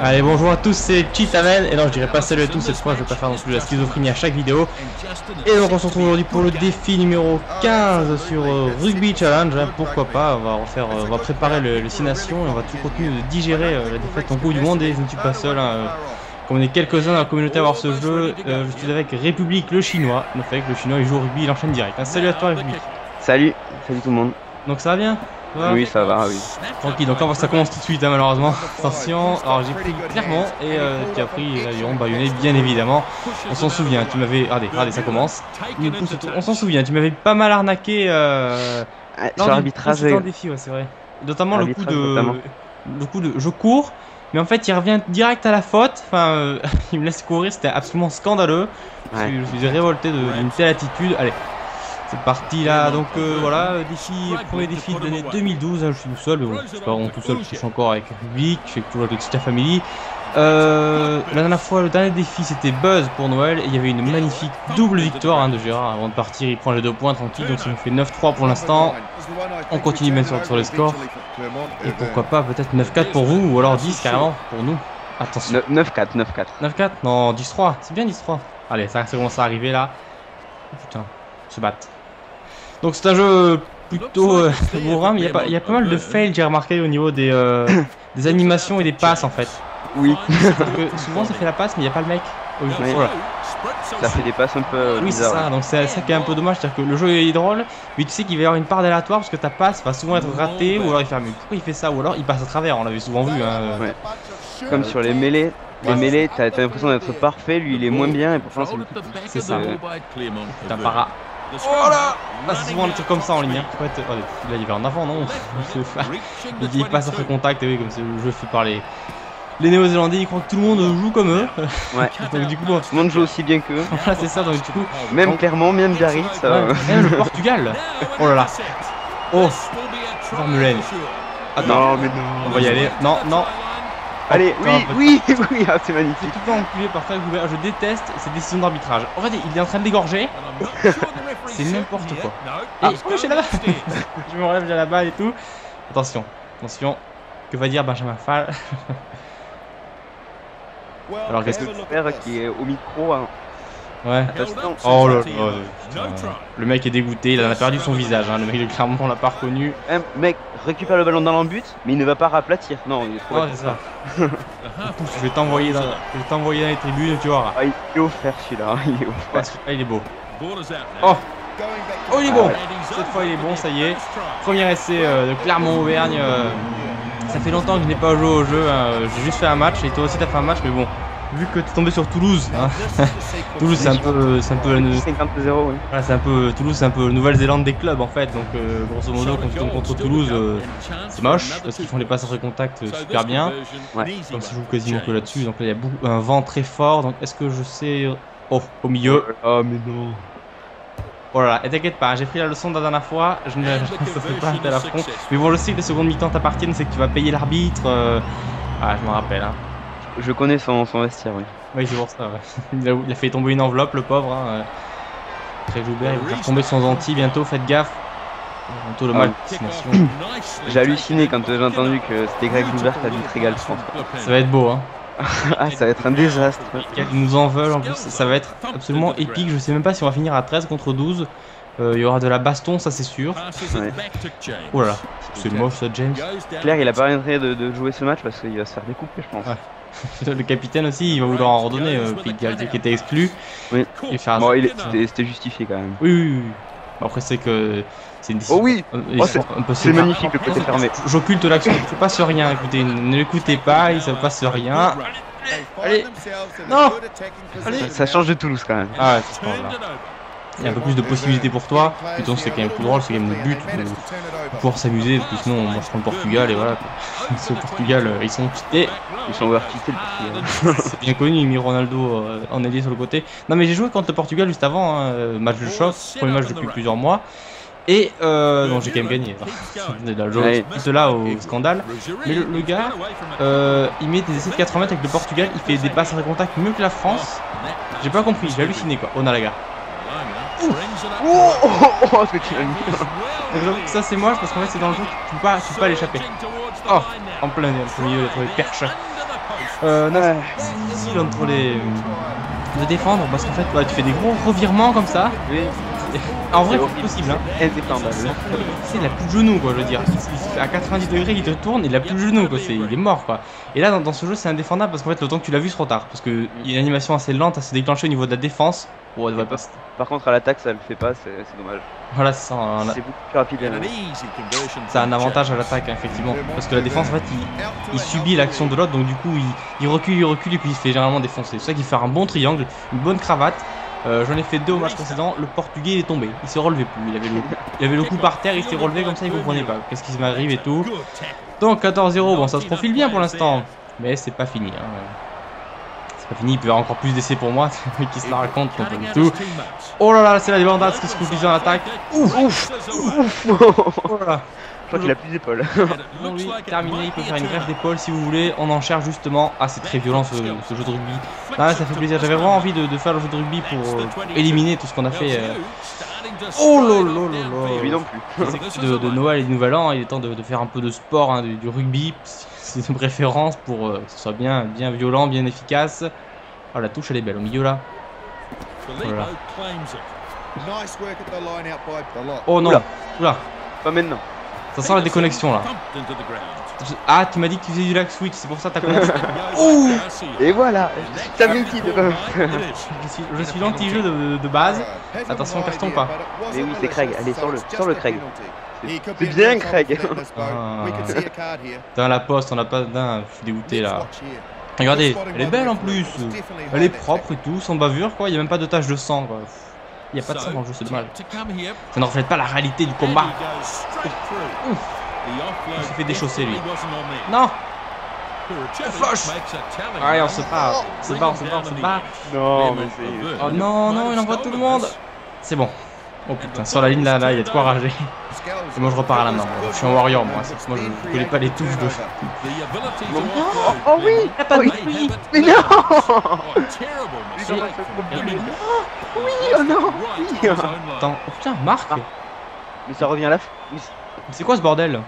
Allez, bonjour à tous, c'est Chitamen. Et non, je dirais pas salut à tous, cette fois je vais pas faire non plus de la schizophrénie à chaque vidéo. Et donc on se retrouve aujourd'hui pour le défi numéro 15 sur Rugby Challenge, hein, pourquoi pas. On va préparer le 6 nations et on va tout continuer de digérer la défaite en Coupe du Monde. Et je ne suis pas seul, hein, comme on est quelques-uns dans la communauté à voir ce jeu, je suis avec République le chinois. Donc avec le chinois, il joue au rugby, il enchaîne direct, hein. Salut à toi République. Salut, salut tout le monde. Donc ça va bien? Voilà. Oui, ça va, oui. Tranquille, donc là ça commence tout de suite, hein, malheureusement. Attention, alors j'ai pris Clermont et tu as pris la Durand, Bayonnais, bien évidemment. On s'en souvient, tu m'avais. Regardez, ça commence. On s'en souvient, tu m'avais pas mal arnaqué. Sur l'arbitrage. C'est un défi, ouais, c'est vrai. Notamment le coup de. Je cours, mais en fait il revient direct à la faute. Enfin, il me laisse courir, c'était absolument scandaleux. Ouais. Je suis révolté d'une telle attitude. Allez. C'est parti là, donc voilà, premier défi de l'année 2012, hein, je suis tout seul, mais bon, c'est pas vraiment tout seul, je suis encore avec Rubik, je suis toujours avec la famille. La dernière fois, le dernier défi c'était Buzz pour Noël, et il y avait une magnifique double victoire, hein, de Gérard. Avant de partir, il prend les 2 points tranquille, donc ça nous fait 9-3 pour l'instant. On continue même sur les scores, et pourquoi pas peut-être 9-4 pour vous, ou alors 10 carrément pour nous. Attention. 9-4, 9-4. 9-4, non, 10-3, c'est bien 10-3. Allez, ça commence à arriver là. Oh, putain, se battre. Donc c'est un jeu plutôt bourrin, mais il y a pas mal de fails, j'ai remarqué, au niveau des animations et des passes en fait. Oui. Souvent ça fait la passe, mais il n'y a pas le mec. Oui. Voilà. Ça fait des passes un peu oui, c'est ça, donc c'est ça qui est un peu dommage, c'est-à-dire que le jeu est drôle, mais tu sais qu'il va y avoir une part d'aléatoire parce que ta passe va souvent être ratée, ou alors il fait mais pourquoi il fait ça, ou alors il passe à travers, on l'avait souvent vu. Hein. Ouais. Comme sur les mêlées. Les mêlées, t'as l'impression d'être parfait, lui il est moins bien, et pourtant c'est le coup. C'est ça. T'as para. Oh là, c'est souvent des trucs comme ça en ligne. Hein. Ouais, oh, là, il va en avant, non? Il passe après contact, et oui, comme c'est le jeu fait par les Néo-Zélandais, ils croient que tout le monde joue comme eux. Ouais. Donc, du coup, tout le monde joue aussi bien qu'eux. Voilà, c'est ça, donc du coup. Même Clermont, même Gary, ça va. Même le Portugal. Oh là là. Oh, Vermeulen. Attends, non, mais non. On va y aller. Non, non. Allez, oh, oui, oui, oui, ah, c'est magnifique. C'est tout le temps enculé par Craig Glover, je déteste cette décision d'arbitrage. En fait, il est en train de dégorger. C'est n'importe quoi. Ah, oh, j'ai la balle. Je me relève, j'ai la balle et tout. Attention, attention. Que va dire Benjamin Fall? Alors, qu'est-ce que tu fais qui est au micro, hein. Ouais. Attention. Oh là là. Le mec est dégoûté, il en a perdu son visage, hein. Le mec de Clermont, on l'a pas reconnu. Mec récupère le ballon dans l'embut, mais il ne va pas raplatir. Non, il est trop. Oh, c'est ça. Je vais t'envoyer dans les tribunes, tu vois. Ah, il est offert celui-là, hein. Il est offert. Ah, il est beau. Oh, oh, il est bon. Ah, ouais. Cette fois il est bon, ça y est. Premier essai de Clermont-Auvergne. Ça fait longtemps que je n'ai pas joué au jeu, hein. J'ai juste fait un match, et toi aussi t'as fait un match, mais bon. Vu que t'es tombé sur Toulouse, hein. Toulouse c'est un peu 50-0, oui. Voilà, c'est un peu Toulouse, c'est un peu Nouvelle-Zélande des clubs en fait. Donc grosso modo quand tu tombes contre Toulouse, c'est moche parce qu'ils font les passes entre contact super bien. Ouais. Donc ça joue quasiment que là-dessus. Donc là il y a un vent très fort. Donc est-ce que je sais? Oh, au milieu. Oh mais non. Oh là là, et t'inquiète pas, j'ai pris la leçon de la dernière fois, ça fait pas un tel affront. Mais bon, je sais que les secondes mi-temps t'appartiennent, c'est que tu vas payer l'arbitre. Ah, je m'en rappelle, hein. Je connais son vestiaire, oui. Oui, c'est pour ça, ouais. Il a fait tomber une enveloppe, le pauvre. Hein. Greg Joubert, il va faire tomber son anti bientôt, faites gaffe. Bientôt le mal. J'ai halluciné quand j'ai entendu que c'était Greg Joubert qui a dû régal, je pense. Ça va être beau, hein. Ah, ça va être un désastre. Ils nous en veulent en plus, ça va être absolument épique. Je sais même pas si on va finir à 13 contre 12. Il y aura de la baston, ça c'est sûr. Ouais. Oh là là, c'est moche ça, James. Claire, il a pas intérêt de jouer ce match parce qu'il va se faire découper, je pense. Ouais. Le capitaine aussi, il va vouloir en redonner, qui était exclu. Oui. Bon, c'était justifié quand même. Oui, oui, oui. Après, c'est que c'est une décision. Oh oui, oh, c'est magnifique, le côté fermé. J'occulte l'action, il ne se passe rien. Écoutez, ne l'écoutez pas, il ne se passe rien. Allez, non, allez. Ça change de Toulouse quand même. Ah ouais, il y a un peu plus de possibilités pour toi. Putain, c'est quand même plus drôle, c'est quand même le but de pouvoir s'amuser, parce que sinon on mange le Portugal et voilà. Au Portugal, ils sont quittés. Ils sont overquittés le Portugal. C'est bien connu, il met Ronaldo en ailier sur le côté. Non mais j'ai joué contre le Portugal juste avant, hein, match de choc, premier match depuis plusieurs mois. Et non, j'ai quand même gagné. C'est là au scandale. Mais le gars, il met des essais de 80 mètres avec le Portugal. Il fait des passes à contact mieux que la France. J'ai pas compris, j'ai halluciné quoi. On a la gare. Oh, ce que tu as mis. Ça, c'est moche parce qu'en fait, c'est dans le jeu que tu peux pas l'échapper. Oh, en plein milieu, entre les perches. Non, c'est difficile entre les. De défendre parce qu'en fait, ouais, tu fais des gros revirements comme ça. Oui. En vrai, c'est possible, hein. C'est la plus de genou, quoi, je veux dire. À 90 degrés, il te tourne et la plus de genou, quoi. Il est mort, quoi. Et là, dans ce jeu, c'est indéfendable parce qu'en fait, le temps que tu l'as vu, c'est trop tard. Parce qu'il y a une animation assez lente à se déclencher au niveau de la défense. Oh, pas... Par contre, à l'attaque, ça le fait pas, c'est dommage. Voilà, c'est beaucoup plus rapide. Ça a un avantage à l'attaque, effectivement. Parce que la défense, en fait, il subit l'action de l'autre, donc du coup, il recule et puis il fait généralement défoncer. C'est ça qu'il fait un bon triangle, une bonne cravate. J'en ai fait deux au match précédent, le Portugais il est tombé, il s'est relevé plus, il avait le coup par terre, il s'est relevé comme ça, il comprenait pas, qu'est-ce qui m'arrive et tout. Donc 14-0, bon ça se profile bien pour l'instant, mais c'est pas fini. Hein. C'est pas fini, il peut y avoir encore plus d'essais pour moi, qui se la raconte, donc pas du tout. Oh là là, c'est la débandade, ce que se produit en attaque. Ouf. Oh là là. Je crois qu'il a plus d'épaules. Oui, terminé, il peut faire une grève d'épaule si vous voulez. On en cherche justement. Ah, c'est très violent ce jeu de rugby. Ah, ça fait plaisir. J'avais vraiment envie de faire le jeu de rugby pour éliminer tout ce qu'on a fait. Oh lolololol. Oui, non plus. De Noël et de Nouvel An, il est temps de faire un peu de sport, hein, du rugby. C'est une préférence pour que ce soit bien violent, bien efficace. Ah, la touche elle est belle au milieu là. Voilà. Oh non. Oula. Pas maintenant. Ça sent la déconnexion là. Ah, tu m'as dit que tu faisais du lag switch, c'est pour ça que t'as connexion. Ouh. Et voilà, t'as multi de base. Je suis l'anti-jeu de base. Attention, carton pas. Mais oui, c'est Craig, allez, sors le Craig. C'est bien Craig. Putain, la poste, on a pas d'un, je suis dégoûté là. Regardez, elle est belle en plus. Elle est propre et tout, sans bavure quoi, il n'y a même pas de tache de sang quoi. Il n'y a pas de sang dans le jeu, c'est dommage. Ça ne reflète pas la réalité du combat. Ouf. Il s'est fait déchausser lui. Non. Flush. Allez, on se bat. Non, mais c'est... Oh non, il envoie tout le monde. C'est bon. Oh putain, sur la ligne là, il y a de quoi rager. Et moi je repars à la main. Je suis un warrior moi. Moi je connais pas les touches de. Oh oui. T'as pas de oui. Mais non. Oui, oh non. Oui. Attends, oh putain, Marc. Mais ça revient à la fin. C'est quoi ce bordel?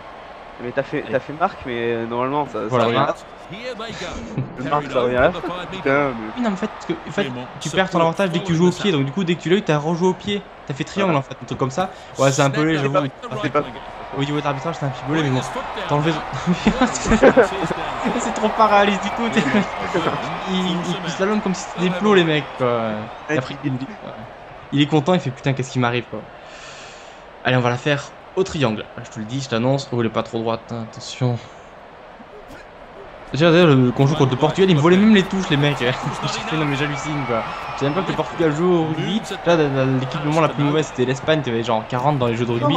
Mais t'as fait Marc, mais normalement ça revient à la fin. Marc, ça revient à la fin. Putain, mais... Non, mais en fait, tu perds ton avantage dès que tu joues au pied, donc du coup, dès que tu l'as eu, t'as rejoué au pied. T'as fait triangle en fait, un truc comme ça. Ouais, c'est un peu léger. Au niveau de l'arbitrage, c'est un petit peu léger, mais bon. T'enlever. C'est trop pas réaliste du coup. Ils slalom comme si c'était des plots, les mecs quoi. Il est content, il fait putain, qu'est-ce qui m'arrive quoi. Allez, on va la faire au triangle. Je te le dis, je t'annonce. Oh, elle est pas trop droite, attention. J'ai regardé qu'on joue contre le Portugal, ils me volaient même les touches les mecs. Non mais j'hallucine quoi. Je savais même pas que le Portugal joue au rugby. Là l'équipe moment la plus mauvaise c'était l'Espagne qui avait genre 40 dans les jeux de rugby.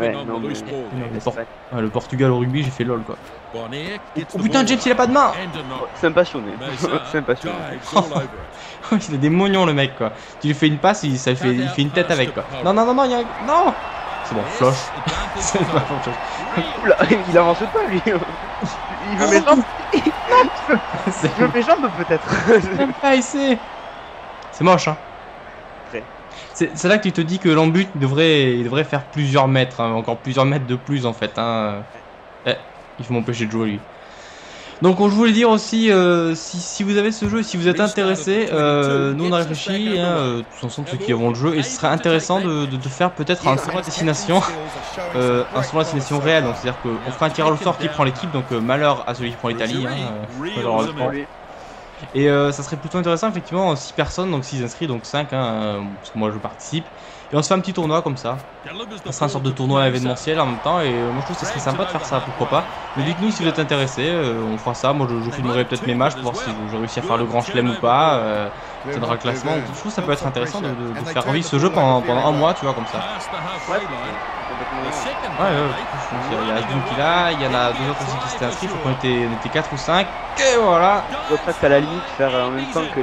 Ouais, non, mais... Le Portugal au rugby j'ai fait lol quoi. Oh putain, James il a pas de main. C'est un passionné. Il a des mognons le mec quoi. Tu lui fais une passe, il fait une tête avec quoi. Non, il y a... Non. C'est bon, floche. C'est pas bon, oula, il avance pas lui. Il veut mes jambes. Il veut mes jambes peut-être. Même pas essayer. C'est moche hein. C'est là que tu te dis que l'embut devrait faire plusieurs mètres, hein, encore plusieurs mètres de plus en fait. Hein. Eh, il faut m'empêcher de jouer lui. Donc je voulais dire aussi, si vous avez ce jeu, si vous êtes intéressé, nous on a réfléchi, hein, tous ensemble ceux qui avons le jeu, et ce serait intéressant de faire peut-être un tournoi de destination, réel, donc c'est-à-dire qu'on fera un tirage au sort qui prend l'équipe, donc malheur à celui qui prend l'Italie, hein, malheureusement. Et ça serait plutôt intéressant effectivement, 6 personnes, donc 6 inscrits, donc 5, hein, parce que moi je participe. Et on se fait un petit tournoi comme ça. Ça sera une sorte de tournoi événementiel en même temps. Et moi je trouve que ce serait sympa de faire ça, pourquoi pas. Mais dites-nous si vous êtes intéressés, on fera ça. Moi je filmerai peut-être mes matchs pour voir si je réussis à faire le grand chelem ou pas. Clément, classement. Je trouve que ça peut être intéressant de faire vivre ce jeu pendant un mois, tu vois, comme ça. Ouais, il y a Asdun qui est là, il y en a deux autres aussi qui s'étaient inscrits, je crois qu'on était 4 ou 5, et voilà. On peut presque à la limite faire en même temps que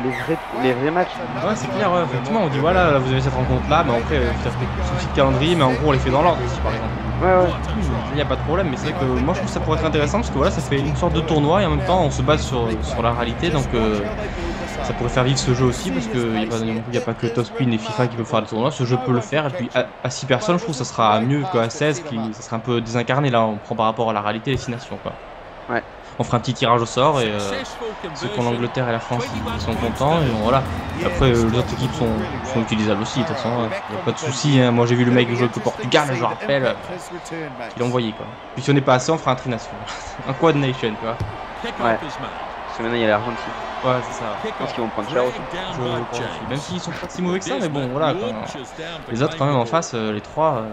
les vrais matchs. Ouais, c'est clair, ouais, effectivement, on dit voilà, là, vous avez cette rencontre-là, mais après, vous avez ce petit calendrier, mais en gros, on les fait dans l'ordre aussi, par exemple. Ouais. Il n'y a pas de problème, mais c'est vrai que moi, je trouve que ça pourrait être intéressant, parce que voilà, ça fait une sorte de tournoi, et en même temps, on se base sur la réalité, donc... ça pourrait faire vivre ce jeu aussi parce qu'il n'y a pas que Topspin et FIFA qui peuvent faire des tournois. Ce jeu peut le faire et puis à 6 personnes, je trouve que ça sera mieux qu'à 16, ça sera un peu désincarné. Là, on prend par rapport à la réalité les 6 nations. Quoi. Ouais. On fera un petit tirage au sort et ceux qui ont l'Angleterre et la France ils sont contents. Et voilà. Après, les autres équipes sont utilisables aussi. De toute façon, il n'y a pas de souci. Hein. Moi, j'ai vu le mec jouer au Portugal, je le rappelle. Il l'a envoyé. Quoi. Puis si on n'est pas assez, on fera un tri-nation. Un quad nation. Quoi. Ouais. Parce que maintenant, il y a l'Argentine. Ouais, c'est ça. Je pense qu'ils vont prendre cher aussi. Même s'ils sont pas si mauvais que ça, mais bon, voilà. Les autres, quand même, en face, les trois,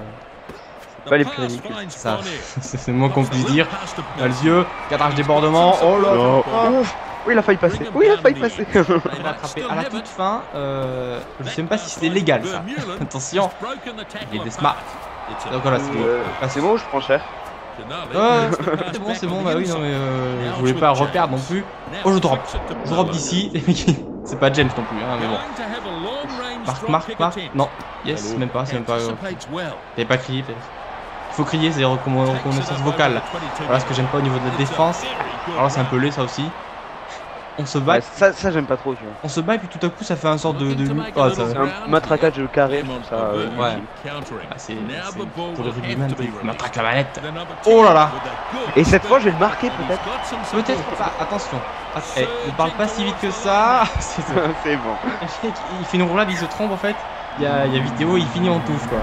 c'est pas les plus ridicules. Ça, c'est le moins qu'on puisse dire. Malzieux, cadrage débordement. Oh là là. Oui, il a failli passer. Il a attrapé à la toute fin. Je sais même pas si c'était légal, ça. Attention. Il était smart. Donc voilà, c'est bon. C'est bon, je prends cher. C'est bon, bah oui, non mais je voulais pas reperdre non plus. Oh, je drop d'ici. C'est pas James non plus, hein, mais bon. Marc. Non, yes, allô. Même pas, c'est même pas. T'avais pas crié, faut crier, c'est reconnaissance vocale. Voilà ce que j'aime pas au niveau de la défense. Alors là, c'est un peu laid ça aussi. On se bat. Ouais, ça j'aime pas trop, tu vois. On se bat et puis tout à coup ça fait un sorte de... Oh, ça... un matraquage au carré, ça... ouais. Ah, c'est... Pour le rugbyman, il matraque la manette. Oh là là. Et cette fois je vais le marquer peut-être. Peut-être pas, attention. Hey, ne parle pas si vite que ça. C'est bon. Il fait une roulade, il se trompe en fait. Il y a vidéo, il finit en touffe quoi.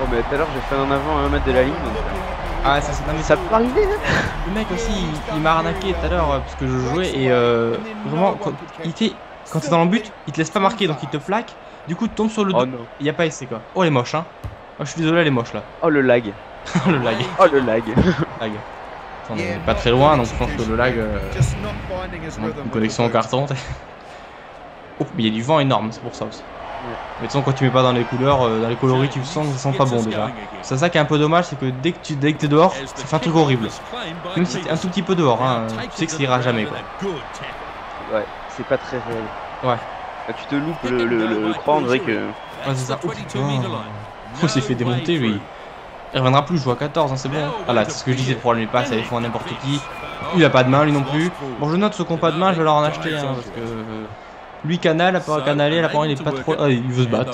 Oh mais tout à l'heure j'ai fait un avant à 1 mètre de la ligne. Donc... Ah ça c'est mais ça peut arriver. Le mec aussi il m'a arnaqué tout à l'heure parce que je jouais et vraiment quand t'es dans le but il te laisse pas marquer donc il te flaque, du coup tu tombes sur le dos. Il n'y a pas essai quoi. Oh elle est moche hein. Oh, je suis désolé elle est moche là. Oh le lag. Lag. Attends, on est pas très loin donc je pense que le lag une connexion en carton. Oh mais il y a du vent énorme c'est pour ça aussi. Mais de toute façon, quand tu mets pas dans les couleurs, dans les coloris, tu le sens, ça sent pas bon déjà. C'est ça qui est un peu dommage, c'est que dès que t'es dehors, ça fait un truc horrible. Même si t'es un tout petit peu dehors, hein, tu sais que ça ira jamais quoi. Ouais, c'est pas très réel. Ouais. Bah, tu te loupes le croix, on dirait que. Ouais, c'est ça. Oh putain. Il s'est fait démonter lui. Il reviendra plus, je vois 14, hein, c'est bon. Voilà, c'est ce que je disais, le problème est pas, ça les font à n'importe qui. Il a pas de main lui non plus. Bon, je note ce qu'on pas de main, je vais leur en acheter hein, parce que. Lui canal, apparemment il est pas trop... Ah, il veut se battre.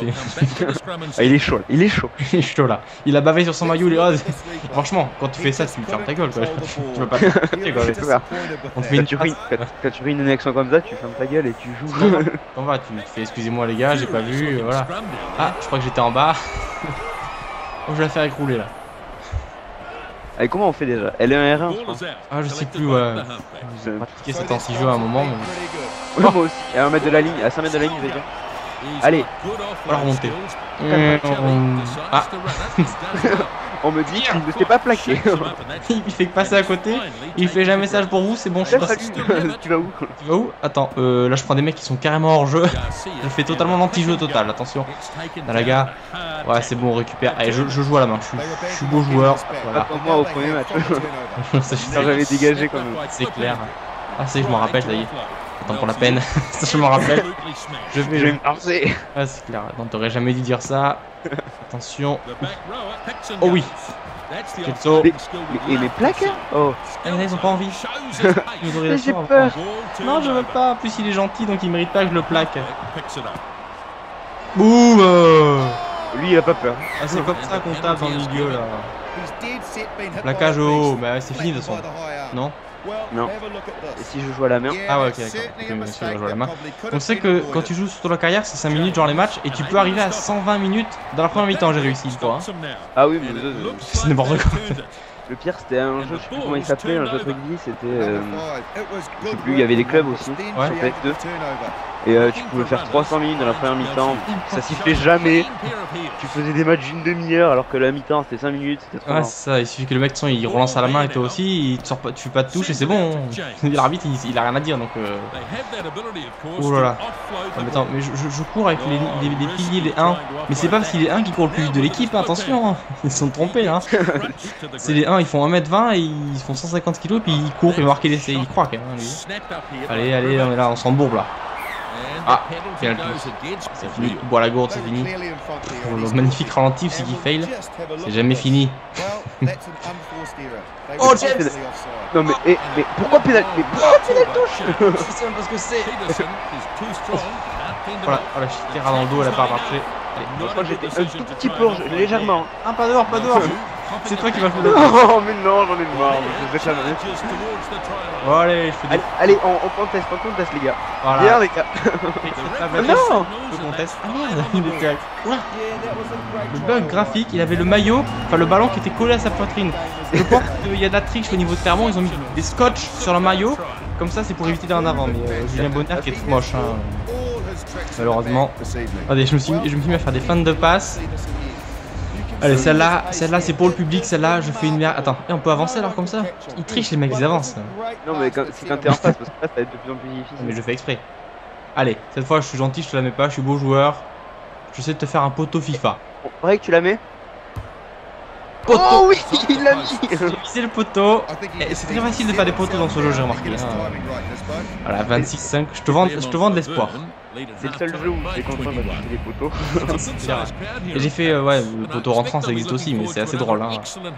Ah, il est chaud là. Il a bavé sur son maillot, les roses. Franchement, quand tu fais ça, tu fermes ta gueule quoi. Tu veux pas... On te fait une tuerie. Quand tu fais une action comme ça, tu fermes ta gueule et tu joues. T'en vas, tu me fais excusez-moi les gars, j'ai pas vu, voilà. Ah, je crois que j'étais en bas. Oh, je vais la faire écrouler là. Allez, comment on fait déjà? Elle est un R1 je crois. Ah je sais plus ouais. J'ai pratiqué cet anti-jeu à un moment mais... Oh oui, moi aussi, à 1 mètre de la ligne, à 5 mètres de la ligne déjà. Allez. On va remonter. Ah. On me dit qu'il ne s'est pas plaqué. Il fait que passer à côté, il fait jamais message pour vous, c'est bon je suis passé. Tu vas où? Attends, là je prends des mecs qui sont carrément hors jeu. Je fais totalement l'anti-jeu total, attention. Là la gars. Ouais c'est bon on récupère. Allez je joue à la main, je suis beau joueur. Voilà. Pas pour moi au premier match. J'avais dégagé quand même. C'est clair. Ah c'est je m'en rappelle ça y est. Attends pour la peine, ça je m'en rappelle. Je vais me lancer. Ah c'est clair, attends t'aurais jamais dû dire ça. Attention. Oh oui. Quel saut. Et les placards. Oh ah, ils ont pas envie. J'ai peur. Non je veux pas, en plus il est gentil donc il mérite pas que je le plaque. Boum. Lui il a pas peur. Ah, c'est comme ça qu'on tape dans le milieu là. Plaquage au haut, bah c'est fini de toute façon. Non? Non. Et si je joue à la main? Ah ouais, ok, d'accord. Si je joue à la main. On sait que quand tu joues sur la carrière, c'est 5 minutes, genre les matchs, et tu peux arriver à 120 minutes dans la première mi-temps. J'ai réussi, toi. Hein. Ah oui, mais c'est n'importe quoi. Le pire, c'était un jeu, je sais plus comment il s'appelait, un jeu de rugby, c'était. Je sais plus, il y avait des clubs aussi. Ouais. Et tu pouvais faire 300 minutes dans la première mi-temps, ça sifflait jamais. Tu faisais des matchs d'une demi-heure alors que la mi-temps c'était 5 minutes, c'était trop. Ah, ça, il suffit que le mec il relance à la main et toi aussi, il te sort pas, tu fais pas de touche et c'est bon. L'arbitre il a rien à dire donc. Oh là là. Ah, mais attends, mais je cours avec les piliers, les 1. Mais c'est pas parce qu'il est 1 qui court le plus vite de l'équipe, hein, attention, hein. Ils se sont trompés là. C'est les 1, ils font 1m20 et ils font 150 kg puis ils courent et marquer l'essai, ils croient quand même. Allez, allez, on est là, on s'embourbe là. Ah, c'est fini, boire la gourde, c'est fini. Le magnifique ralenti, c'est qu'il fail. C'est jamais fini. Oh, James! Non, mais pourquoi pédale? Mais pourquoi pédale touche? Je sais même pas ce que c'est. Voilà, oh, la Chitera dans le dos, elle a pas marché. Je crois que j'étais un tout petit peu légèrement. Ah, pas dehors, pas dehors. C'est toi qui vas faire le coup. Oh, mais non, j'en ai marre. Je vais jamais. Bon, allez, je fais des... Allez, on conteste, les gars. Voilà. Bien, les gars. Non, je conteste. Ah merde, il était avec. Le bug graphique, il avait le maillot, enfin le ballon qui était collé à sa poitrine. Je pense qu'il y a de la triche au niveau de Clermont, ils ont mis des scotch sur le maillot. Comme ça, c'est pour éviter d'un avant. Mais Julien Bonheur qui est tout moche, hein. Malheureusement. Allez, je me suis mis à faire des fins de passe. Allez, celle-là c'est pour le public, celle-là je fais une merde. Attends, on peut avancer alors comme ça? Ils trichent les mecs, ils avancent. Non mais c'est quand t'es en face parce que là ça va être de plus en plus difficile. Mais je fais exprès. Allez, cette fois je suis gentil, je te la mets pas, je suis beau joueur. Je sais de te faire un poteau FIFA. Vrai que tu la mets? Poteau. Oh oui, il l'a mis. J'ai visé le poteau. C'est très facile de faire des poteaux dans ce jeu, j'ai remarqué. Voilà, 26-5, je te vends de l'espoir. C'est le seul jeu où j'ai content d'avoir fait les poteaux. Et j'ai fait, ouais, le poteau rentrant, ça existe aussi, mais c'est assez drôle. Hein.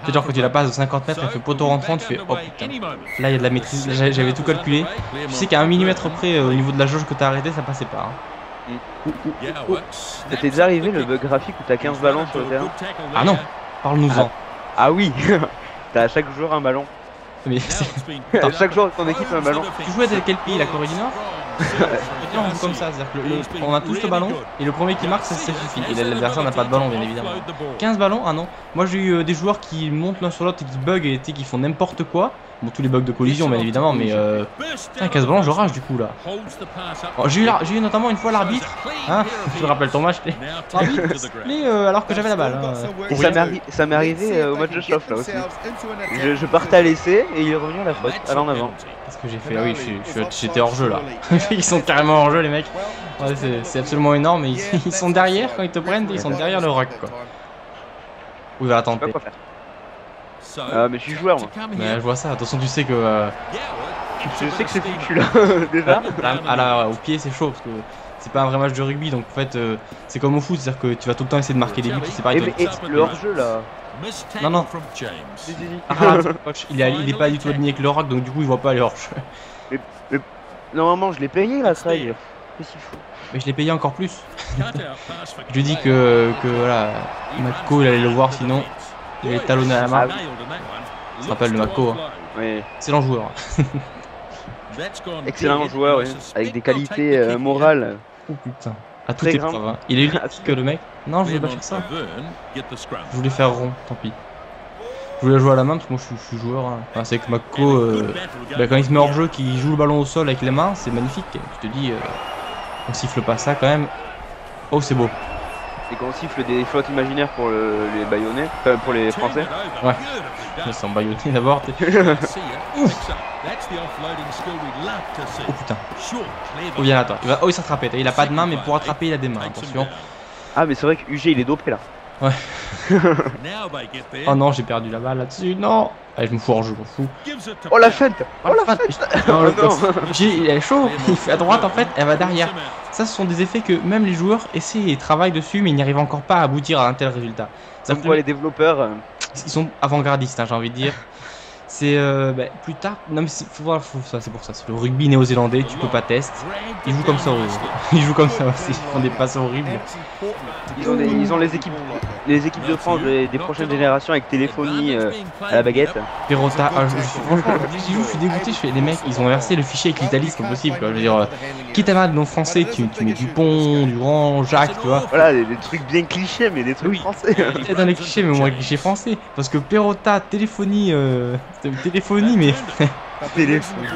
C'est genre que tu la passes de 50 mètres, tu fais poteau rentrant, tu fais, oh putain. Là, il y a de la maîtrise, j'avais tout calculé. Tu sais qu'à 1 mm près, au niveau de la jauge que t'as arrêté, ça passait pas. Hein. Ça t'est déjà arrivé le bug graphique où t'as 15 ballons sur le terrain? Ah non, parle-nous-en. Ah oui, t'as à chaque joueur un ballon. Mais attends, chaque joueur de ton équipe a un ballon. Tu jouais avec quel pays? La Corée du Nord? Non, comme ça, c'est-à-dire que on a tous le ballon et le premier qui marque, ça suffit. Et l'adversaire n'a pas de ballon, bien évidemment. 15 ballons, ah non. Moi j'ai eu des joueurs qui montent l'un sur l'autre et qui bug et qui font n'importe quoi. Bon, tous les bugs de collision, bien évidemment, mais. Putain, 15 ballons, je rage du coup là. Oh, j'ai eu notamment une fois l'arbitre. Hein, tu te rappelles ton match? Mais alors que j'avais la balle. Et ça m'est arrivé au match de chauffe là aussi. Je partais à l'essai et il est revenu à la faute, allant en avant. Qu'est-ce que j'ai fait? Ah oui, j'étais hors jeu là. Ils sont carrément hors jeu, les mecs. Ouais, c'est absolument énorme. Et ils sont derrière quand ils te prennent, ils sont derrière le rock quoi. Où il va la tenter? Mais je suis joueur moi. Mais je vois ça, attention, tu sais que je sais que c'est foutu là déjà. Au pied c'est chaud parce que c'est pas un vrai match de rugby donc en fait c'est comme au foot, c'est-à-dire que tu vas tout le temps essayer de marquer des buts, c'est pareil. Et le hors-jeu là. Non non. Ah, coach, il est pas du tout aligné avec le rock donc du coup il voit pas les hors-jeux. Normalement je l'ai payé là, ça. Qu'est-ce qu'il faut? Mais je l'ai payé encore plus. Je lui dis que voilà, Mako il allait le voir sinon. Il est talonné à la main. Ça rappelle le Mako. Hein. Oui. Excellent joueur. Excellent joueur, oui. Avec des qualités morales. Oh putain. À toute épreuve. Hein. Il est unique que le mec. Non, je voulais pas faire ça. Je voulais faire rond, tant pis. Je voulais jouer à la main parce que moi je suis joueur. Hein. Enfin, c'est que Mako, quand il se met hors jeu, qu'il joue le ballon au sol avec les mains, c'est magnifique. Tu te dis, on siffle pas ça quand même. Oh, c'est beau. Et qu'on siffle des flottes imaginaires pour les Bayonnais, enfin pour les Français. Ouais, ils sont baillonnés d'abord. Oh putain. Oh viens là toi. Oh il s'attrape. Il a pas de main mais pour attraper il a des mains. Attention. Ah mais c'est vrai que UG il est dopé là. Ouais. Oh non j'ai perdu la balle là-dessus. Non. Allez je me fous hors jeu, je m'en fous. Oh la feinte. Oh la feinte. Non, il est chaud. Il fait à droite en fait, elle va derrière. Ça, ce sont des effets que même les joueurs essaient et travaillent dessus, mais ils n'arrivent encore pas à aboutir à un tel résultat. Ça voit les développeurs. Ils sont avant-gardistes, hein, j'ai envie de dire. C'est plus tard. Non, mais c'est pour ça. C'est le rugby néo-zélandais, tu peux pas tester. Ils jouent comme ça aussi. Ils jouent comme ça aussi. Ils font des passes horribles. Ils ont les équipes de France des prochaines générations avec téléphonie à la baguette. Perota, franchement, je suis dégoûté. Les mecs, ils ont inversé le fichier avec l'Italie, c'est pas possible. Quoi. Je veux dire, quitte à mettre nos français, tu mets Dupont, Durand, Jacques, tu vois. Voilà, des trucs bien clichés, mais des trucs français. Dans les clichés, mais au moins clichés français. Parce que Perota, téléphonie. Téléphonie, mais. Téléphonie.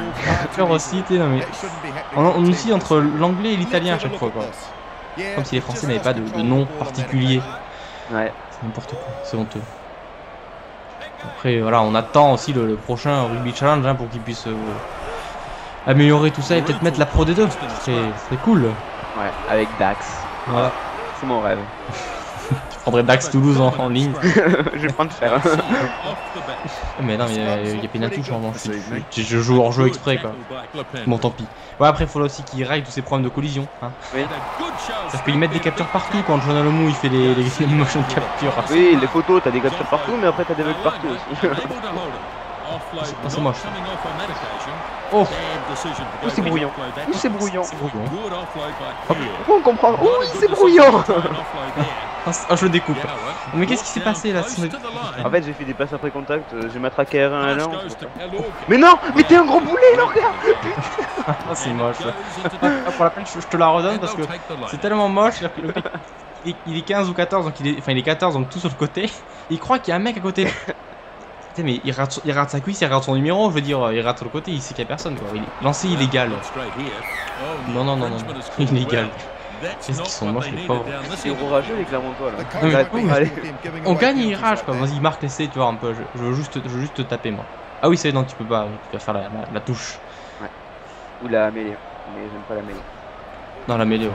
Faire aussi, non mais. On nous dit entre l'anglais et l'italien à chaque fois, quoi. Comme si les Français n'avaient pas de nom particulier. Ouais. C'est n'importe quoi, c'est honteux. Après, voilà, on attend aussi le prochain Rugby Challenge hein, pour qu'ils puissent améliorer tout ça et peut-être mettre la Pro D2. C'est cool. Ouais, avec Dax. Voilà. C'est mon rêve. Tu prendrais Dax Toulouse en ligne. Je vais prendre faire. Mais non, il y a pénalité, je joue hors jeu exprès quoi. Bon, tant pis. Ouais, après, il faut aussi qu'il règle tous ces problèmes de collision. Hein. Oui. Ça peut y mettre des captures partout quand John Alemou il fait les motion captures. Oui, les photos, t'as des captures partout, mais après t'as des bugs partout aussi. C'est moche. Oh, c'est brouillon. Oh, c'est brouillon. On comprend. Oh, c'est brouillon. Ah, je le découpe. Mais qu'est-ce qui s'est passé là? En fait, j'ai fait des passes après contact. J'ai matraqué R1 à l'an. Mais non, mais t'es un gros boulet, non, regarde. C'est moche. Pour la peine, je te la redonne parce que c'est tellement moche. Il est 15 ou 14, donc il est 14, donc tout sur le côté. Il croit qu'il y a un mec à côté. Mais il rate sa cuisse, il rate son numéro, je veux dire, il rate sur le côté, il sait qu'il n'y a personne quoi. Lancé illégal. Non, non, non, non, illégal. Qu'est-ce qu'ils sont moches les pauvres. C'est orageux les Clermontois là. On gagne, il rage quoi. Vas-y, marque l'essai, tu vois un peu. Je veux juste te taper moi. Ah oui, c'est non, tu peux pas, tu vas faire la touche. Ouais. Ou la mêlée. Mais j'aime pas la mêlée. Non, la mêlée,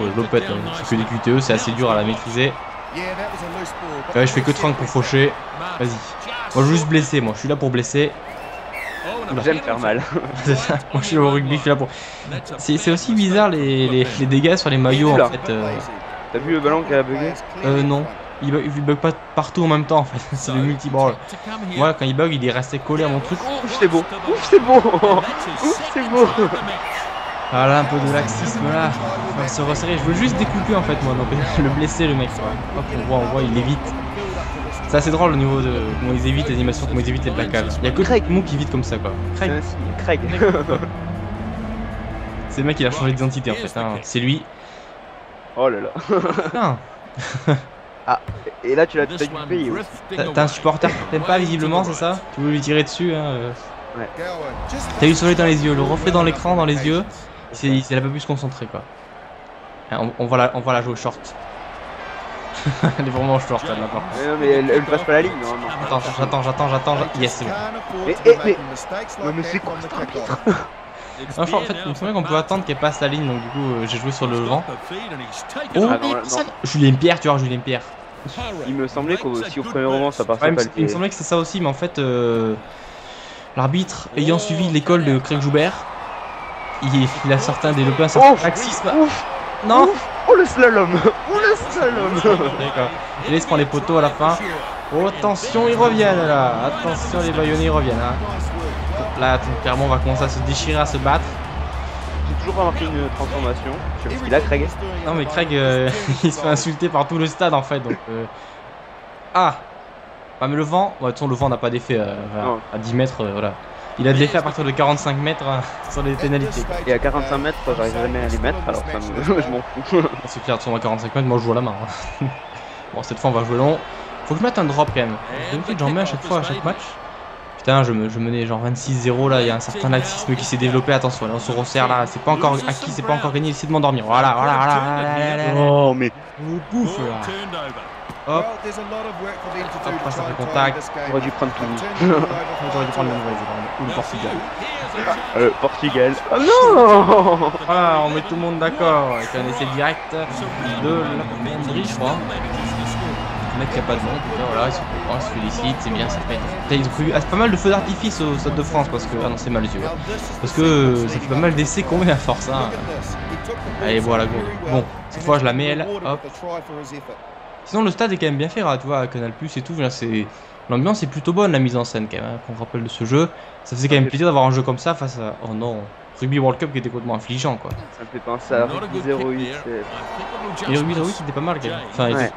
ouais. Lopette, c'est que des QTE, c'est assez dur à la maîtriser. Ouais, je fais que 30 pour faucher. Vas-y. Moi je veux juste blesser, moi je suis là pour blesser. J'aime faire mal. Moi je suis au rugby, je suis là pour. C'est aussi bizarre les dégâts sur les maillots en fait. T'as vu le ballon qui a bugué? Non. Il bug pas partout en même temps en fait. C'est le multi-ball. Moi quand il bug, il est resté collé à mon truc. Ouf, c'est beau. Ouf, c'est beau. Ouf, c'est beau. Voilà un peu de laxisme là. On va se resserrer. Je veux juste découper en fait moi. Donc, le blesser le mec. Hop, on voit, il évite. C'est assez drôle au niveau de comment ils évitent les animations, comment ils évitent les plaquages. Il n'y a que Craig Moon qui évite comme ça quoi. Craig. C'est le mec qui a changé d'identité en fait. Hein. C'est lui. Oh là là. Ah, et là tu l'as peut-être payé. T'as un supporter que t'aimes pas visiblement, c'est ça? Tu veux lui tirer dessus hein. Ouais. T'as eu le soleil dans les yeux, le reflet dans l'écran, dans les yeux. Il a pas pu se concentrer quoi. On voit la jouer short. Elle est vraiment en short là, par contre. Non, mais elle passe pas la ligne, non, non. Attends, j'attends. Yes, c'est bon. Mais c'est quoi cet arbitre? En fait, il me semble qu'on peut attendre qu'elle passe la ligne, donc du coup, j'ai joué sur le vent. Oh, Julien Pierre, tu vois, Julien Pierre. Il me semblait qu'aussi au premier moment, ça passait pas. Il me semblait que c'est ça aussi, mais en fait, l'arbitre ayant suivi l'école de Greg Joubert, il a certains développé un certain laxisme. Non. Oh le slalom. Oh le slalom. Et là il se prend les poteaux à la fin. Oh attention ils reviennent là. Attention les baïonnés ils reviennent hein. Là clairement on va commencer à se déchirer, à se battre. J'ai toujours pas marqué une transformation. Je sais pas ce qu'il a Craig. Non mais Craig il se fait insulter par tout le stade en fait donc Ah. Ah mais le vent, ouais, de toute façon le vent n'a pas d'effet à 10 mètres voilà. Il a de l'effet à partir de 45 mètres sur les pénalités. Et à 45 mètres, j'arrive jamais à les mettre, alors ça me... je m'en fous. C'est clair, de toute façon à 45 mètres, moi je joue à la main. Hein. Bon, cette fois on va jouer long. Faut que je mette un drop quand même. J'en mets à chaque fois, à chaque match. Putain, je menais genre 26-0 là, il y a un certain laxisme qui s'est développé. Attention, là on se resserre là, c'est pas encore acquis, c'est pas encore gagné, essayez de m'endormir. Voilà. Oh, mais. Vous bouffe là. Hop, on passe après contact. J'aurais dû prendre Toulouse. J'aurais dû prendre le Portugal. Le Portugal. Oh non. Voilà, on met tout le monde d'accord. Avec un essai direct de la Mandrie, je crois. Le mec qui a pas de nom. Voilà, ils se félicitent, c'est bien, ça fait. Ils ont cru pas mal de feux d'artifice au Stade de France parce que. Ah non, c'est Malzieux. Parce que ça fait pas mal d'essais qu'on met à force. Hein. Allez, voilà, bon, cette fois je la mets elle. Hop. Sinon le stade est quand même bien fait, tu vois, Canal Plus et tout, l'ambiance est plutôt bonne, la mise en scène quand même, qu'on rappelle de ce jeu. Ça faisait quand même plaisir d'avoir un jeu comme ça face à, oh non, Rugby World Cup qui était complètement affligeant quoi. Ça me fait penser à Rugby 08. Et Rugby 08 c'était pas mal quand même. Enfin, ouais,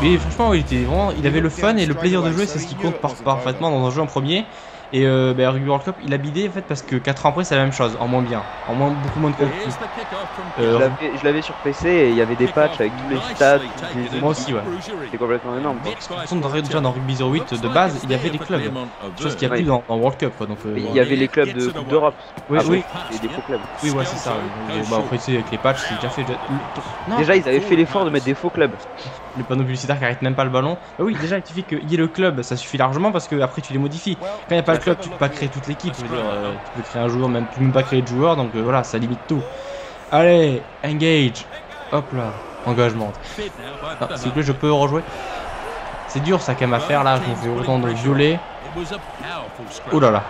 il était franchement, il avait le fun et le plaisir de jouer, c'est ce qui compte parfaitement dans un jeu en premier. Et Rugby World Cup, il a bidé en fait parce que 4 ans après, c'est la même chose, en moins bien, en moins beaucoup moins de contenu. Je l'avais sur PC et il y avait des patchs avec tous les stats. Moi aussi, ouais. C'était complètement énorme. Déjà dans Rugby 08 de base, il y avait des clubs, chose qu'il n'y a plus dans World Cup quoi. Donc, il y avait les clubs de Coupe d'Europe. Oui, oui. Et des faux clubs. Oui, ouais, c'est ça. Après, c'est avec les patchs, c'est déjà fait. Déjà, ils avaient fait l'effort de mettre des faux clubs. Le panneau publicitaire qui arrête même pas le ballon. Bah oui, déjà, il suffit qu'il y ait le club, ça suffit largement parce que après tu les modifies. Quand il n'y a pas le club, tu peux pas créer toute l'équipe. Tu peux créer un joueur, même tu peux même pas créer de joueur, donc voilà, ça limite tout. Allez, engage. Hop là, engagement. S'il vous plaît, je peux rejouer. C'est dur ça quand même à faire là, je me fais autant de violer. Oh là là,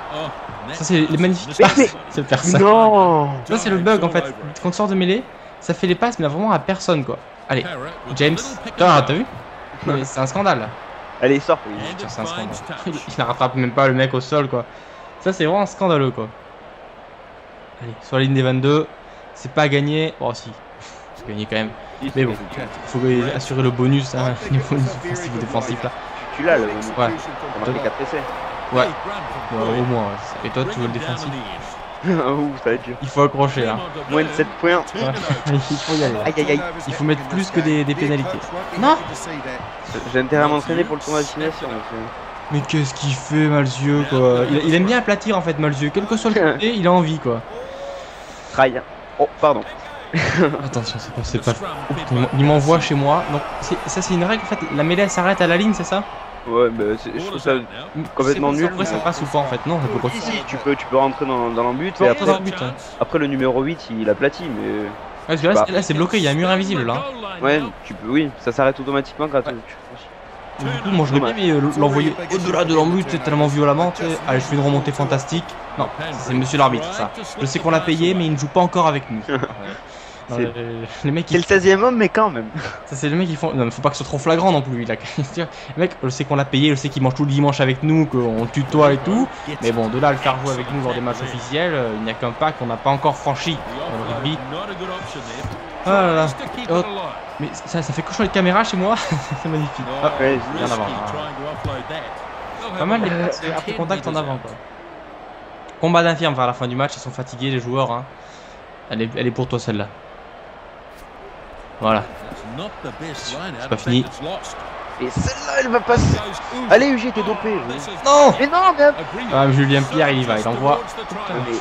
ça c'est les magnifiques passes. C'est personne. Non. Ça c'est le bug en fait. Quand tu sors de mêlée, ça fait les passes mais vraiment à personne quoi. Allez, James. Ah, t'as vu? C'est un scandale là. Allez, sort. Putain, c'est un scandale. Il ne rattrape même pas le mec au sol quoi. Ça c'est vraiment scandaleux quoi. Allez, sur la ligne des 22. C'est pas gagné. Oh si. C'est gagné quand même. Mais bon, faut assurer le bonus hein, niveau offensif ou défensif là. Tu l'as le bonus. Ouais. T'as marqué 4 essais. Ouais. Au moins. Ouais. Et toi, tu veux le défensif? Ouh, ça va être dur. Il faut accrocher hein. Moins de 7 points. Ouais. Il faut y aller. Aïe, aïe, aïe. Il faut mettre plus que des pénalités. Non. J'ai intérêt à m'entraîner pour le tournoi de destination. Mais qu'est-ce qu'il fait Malzieux quoi. Il aime bien aplatir en fait Malzieux. Quel que soit le côté, il a envie quoi. Try. Oh, pardon. Attention, c'est pas... Il m'envoie chez moi. Donc, ça, c'est une règle en fait. La mêlée s'arrête à la ligne, c'est ça? Ouais, mais je trouve ça complètement nul. Après, ça passe ou pas en fait? Non, ça peut pas. Si, tu peux rentrer dans l'embut. Après, le numéro 8, il aplatit, mais. Ouais, parce que là, c'est bloqué, il y a un mur invisible là. Ouais, tu peux, oui, ça s'arrête automatiquement quand tu. Du coup, moi je le mets, mais l'envoyer au-delà de l'embut tellement violemment. Allez, je fais une remontée fantastique. Non, c'est monsieur l'arbitre, ça. Je sais qu'on l'a payé, mais il ne joue pas encore avec nous. C'est le 16ème homme, mais quand même. Ça, c'est le mec qui font. Non, mais faut pas que ce soit trop flagrant non plus. Le mec, je sais qu'on l'a payé, je sais qu'il mange tout le dimanche avec nous, qu'on tutoie et tout. Mais bon, de là à le faire jouer avec nous lors des matchs officiels, il n'y a qu'un pas qu'on n'a pas encore franchi. Oh là là. Oh. Mais ça fait cochon les caméras chez moi. C'est magnifique. Hop, bien avant. Pas mal les après contact en avant quoi. Combat d'infirme vers la fin du match, ils sont fatigués les joueurs hein. Elle est pour toi celle-là. Voilà. C'est pas fini. Et celle-là elle va passer. Allez UG, t'es dopé. Non. Mais non mais... Ah, Julien Pierre il y va, il envoie.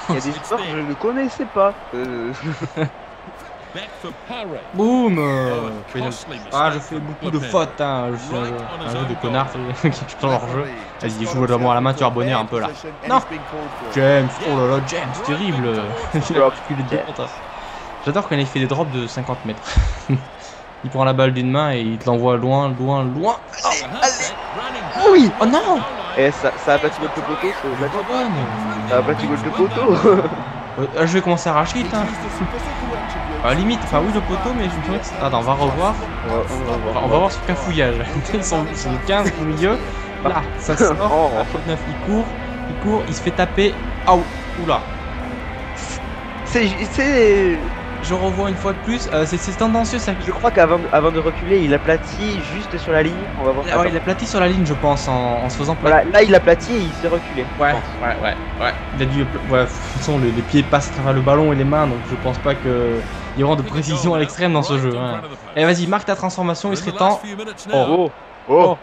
Il y a des histoires que je ne connaissais pas. Boum. Ah, je fais beaucoup de fautes, hein. Je suis un jeu de connard qui prend leur jeu. Vas-y, joue à moi à la main, tu vas abonner un peu là. Non. James, oh là là, James, terrible. J'adore quand il fait des drops de 50 mètres. Il prend la balle d'une main et il te l'envoie loin, loin, loin. Oh, allez. Oui. Oh non. Et ça a battu le poteau, ça a battu le poteau. Je vais commencer à racheter hein. À la limite, enfin oui le poteau mais je me dis que... Attends, on va revoir. On va voir ce qu'un fouillage. Ils sont 15 au milieu. Là, ça sort. Il court, il se fait taper. Ah oula. C'est... Je revois une fois de plus, c'est tendancieux ça. Je crois qu'avant de reculer, il aplatit juste sur la ligne. On va voir. Ah ouais, il aplatit sur la ligne, je pense, en se faisant plaisir. Voilà, là, il aplatit et il s'est reculé. Ouais. Il a dû. Ouais, de toute façon, les pieds passent à travers le ballon et les mains, donc je pense pas que. Il y aura de précision à l'extrême dans ce jeu. Hein. Et vas-y, marque ta transformation, il serait temps. Oh, oh,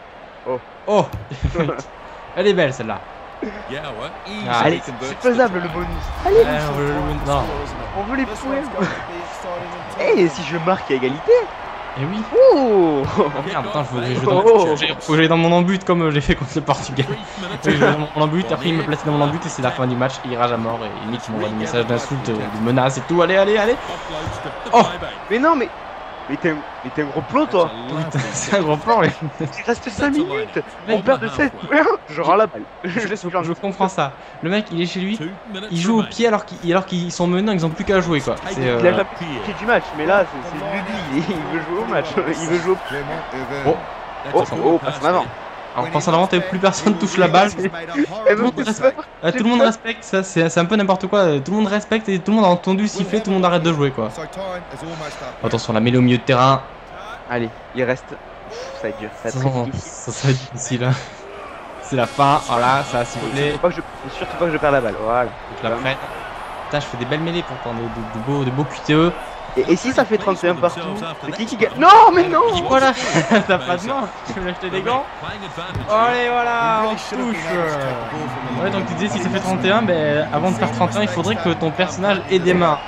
oh, oh. Elle est belle celle-là. Ah, allez, c'est faisable le bonus. Allez, non. On veut les points. Eh, si je marque à égalité. Eh oui. Oh, merde, attends, faut jouer dans mon embut comme j'ai fait contre le Portugal. J'ai joué dans mon embut, après il me place dans mon embut et c'est la fin du match. Il rage à mort et limite il m'envoie des messages d'insultes, de menaces et tout. Allez, allez, allez. Oh, mais non, mais. Mais t'es un gros plan toi. Putain, c'est un gros plan mais... Il reste 5 minutes. On perd de 7 points. Je rends la balle. Je comprends ça. Le mec il est chez lui. Il joue au pied alors qu'ils sont menants. Ils ont plus qu'à jouer quoi. Il a pas pu pied du match. Mais là c'est lui. Il veut jouer au match. Il veut jouer au pied. Oh, passe en avant. Alors passe en avant, plus personne touche la balle. Tout le monde respecte. Ça c'est un peu n'importe quoi. Tout le monde respecte et tout le monde a entendu siffler. Tout le monde arrête de jouer quoi. Attention, la mêlée au milieu de terrain. Allez, il reste. Ça va être dur. Ça va être difficile. C'est la fin, voilà, ça a sifflé. Surtout pas que je perds la balle, voilà. Je la prenne. Putain, je fais des belles mêlées pourtant, de beaux QTE. Et si ça fait 31 partout, c'est qui gagne? Non, mais non! Voilà, t'as pas de main, tu veux acheter des gants? Allez, voilà, on touche! Ouais, donc tu disais si ça fait 31, ben avant de faire 31, il faudrait que ton personnage ait des mains.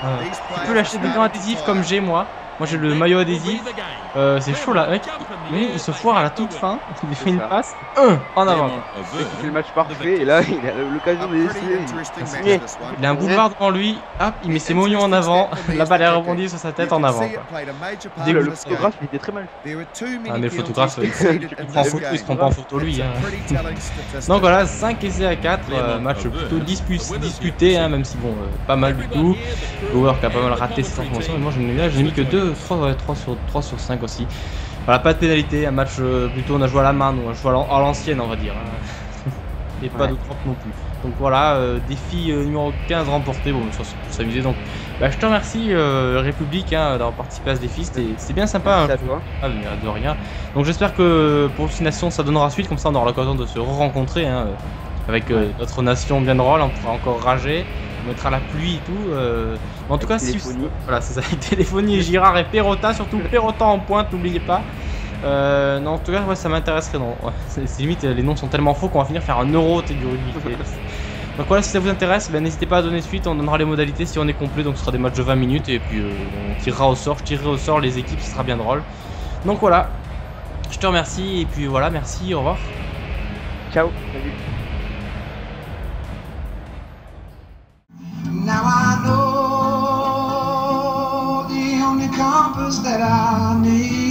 Tu peux l'acheter des gants adhésifs comme j'ai moi. Moi j'ai le maillot adhésif, c'est chaud là, mec. Mais il se foire à la toute fin, il fait une passe, en avant. Il fait le match parfait et là il a l'occasion de essayer. Il a un boulevard devant lui, hop, il met ses moignons en avant, la balle est rebondie sur sa tête en avant. Le photographe il était très mal. Ah mais le photographe il se prend pas en photo lui. Donc voilà, 5 essais à 4, match plutôt disputé, même si bon, pas mal du tout. Glover qui a pas mal raté ses informations, mais moi je n'ai mis que 2. 3 sur 5 aussi. Voilà, pas de pénalité, un match plutôt on a joué à la main, on a joué à l'ancienne on va dire. Et pas de 30 non plus. Donc voilà, défi numéro 15 remporté, bon ça c'est pour s'amuser. Donc bah, je te remercie République d'avoir participé à ce défi, c'est bien sympa. Merci à toi. Ah, de rien. Donc j'espère que pour cette nation ça donnera suite, comme ça on aura l'occasion de se rencontrer avec notre nation bien drôle, on pourra encore rager. Mettra la pluie et tout. En tout cas, si voilà, c'est ça, avec téléphonie, Gérard et Perota, surtout Perota en pointe, n'oubliez pas. Non, en tout cas, ouais, ça m'intéresserait. Ouais, c'est limite, les noms sont tellement faux qu'on va finir faire un euro du rugby. Donc voilà, si ça vous intéresse, n'hésitez pas à donner suite. On donnera les modalités si on est complet. Donc ce sera des matchs de 20 minutes et puis on tirera au sort. Je tirerai au sort les équipes, ce sera bien drôle. Donc voilà, je te remercie et puis voilà, merci, au revoir. Ciao, salut. Now I know the only compass that I need.